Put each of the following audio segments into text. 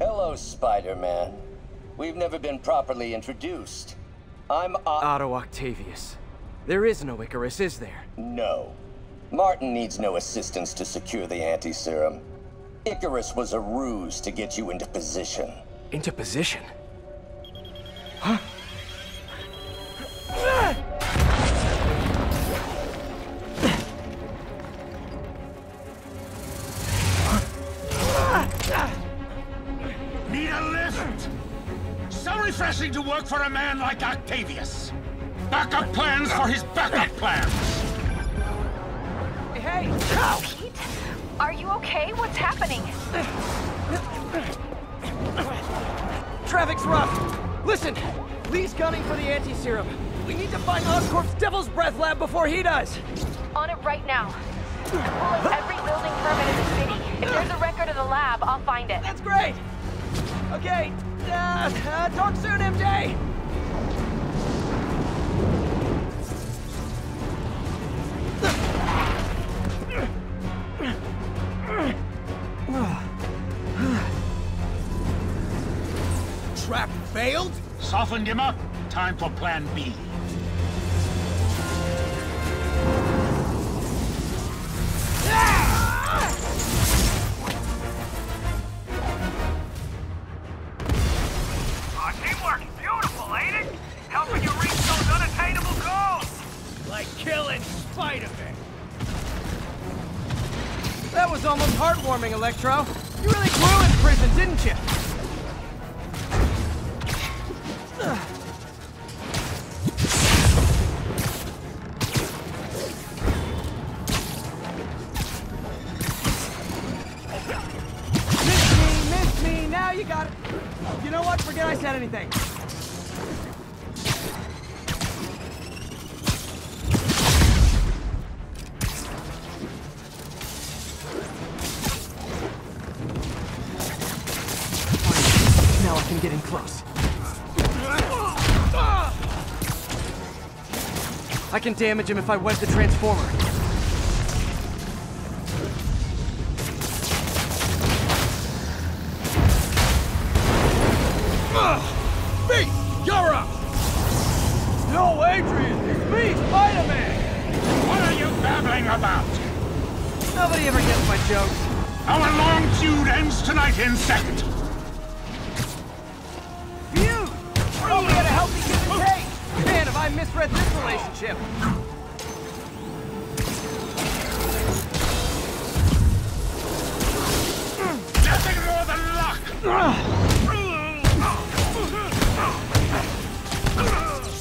Hello, Spider-Man. We've never been properly introduced. I'm Otto Octavius. There is no Icarus, is there? No. Martin needs no assistance to secure the anti-serum. Icarus was a ruse to get you into position. Into position? Huh? Need a lift? So refreshing to work for a man like Octavius. Backup plans for his backup plans. Hey! Pete, are you okay? What's happening? Traffic's rough. Listen, Lee's gunning for the anti-serum. We need to find Oscorp's Devil's Breath lab before he does. On it right now. Pull up every building permit in the city. If there's a record of the lab, I'll find it. That's great. Okay. Talk soon, MJ. Trap failed? Softened him up. Time for plan B. Teamwork, beautiful, ain't it? Helping you reach those unattainable goals. Like killing Spider-Man. That was almost heartwarming, Electro. You really grew in prison, didn't you? Miss me, now you got it. You know what? Forget I said anything. Now I can get in close. I can damage him if I web the transformer. Pete, you're up! No, Adrian! It's me, Spider-Man! What are you babbling about? Nobody ever gets my jokes. Our long feud ends tonight in second. I misread this relationship. Nothing more than luck.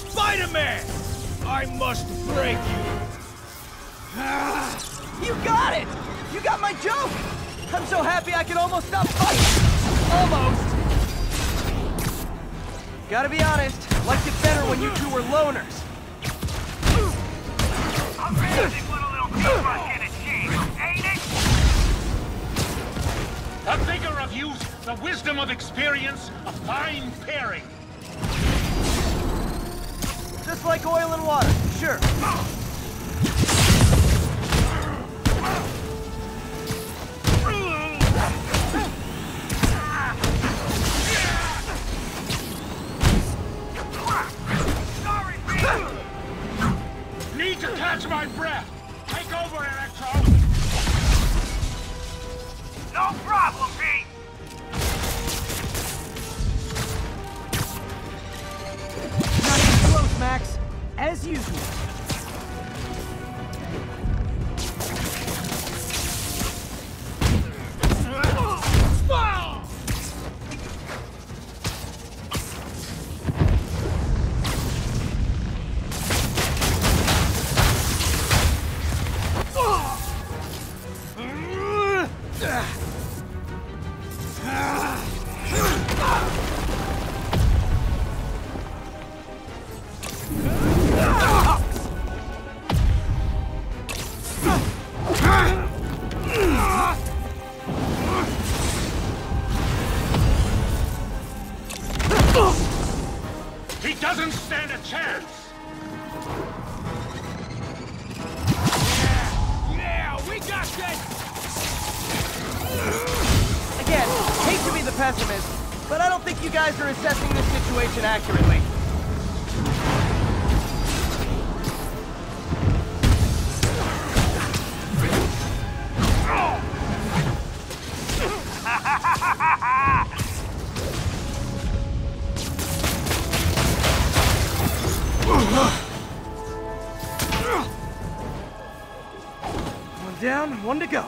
Spider-Man, I must break you. You got it. You got my joke. I'm so happy I can almost stop fighting. Almost. Gotta be honest. Liked it better when you two were loners. I'm ready to put a little beef in it, Chief, ain't it? The vigor of youth, the wisdom of experience, a fine pairing. Just like oil and water, sure. Catch my breath! Take over, Electro! No problem, Pete! Not even close, Max. As usual. He doesn't stand a chance! Yeah, we got this! Again, hate to be the pessimist, but I don't think you guys are assessing this situation accurately. One down, one to go.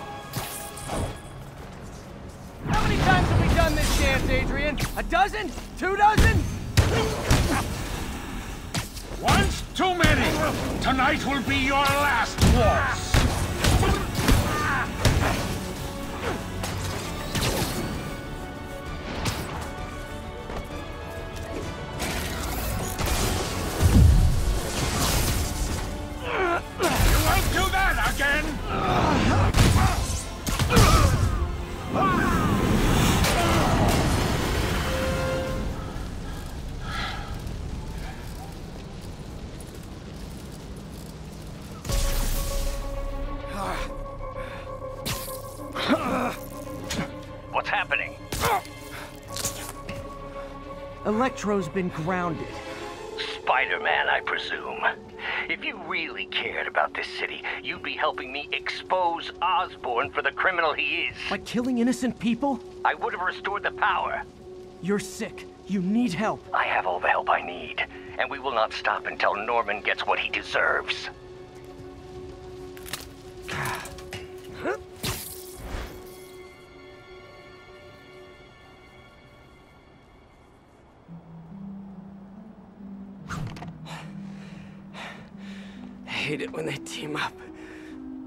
How many times have we done this dance, Adrian? A dozen? Two dozen? Once too many. Tonight will be your last waltz. What's happening? Electro's been grounded. Spider-Man, I presume. If you really cared about this city, you'd be helping me expose Osborne for the criminal he is. By killing innocent people? I would have restored the power. You're sick. You need help. I have all the help I need, and we will not stop until Norman gets what he deserves. I hate it when they team up.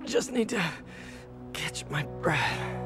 Just need to catch my breath.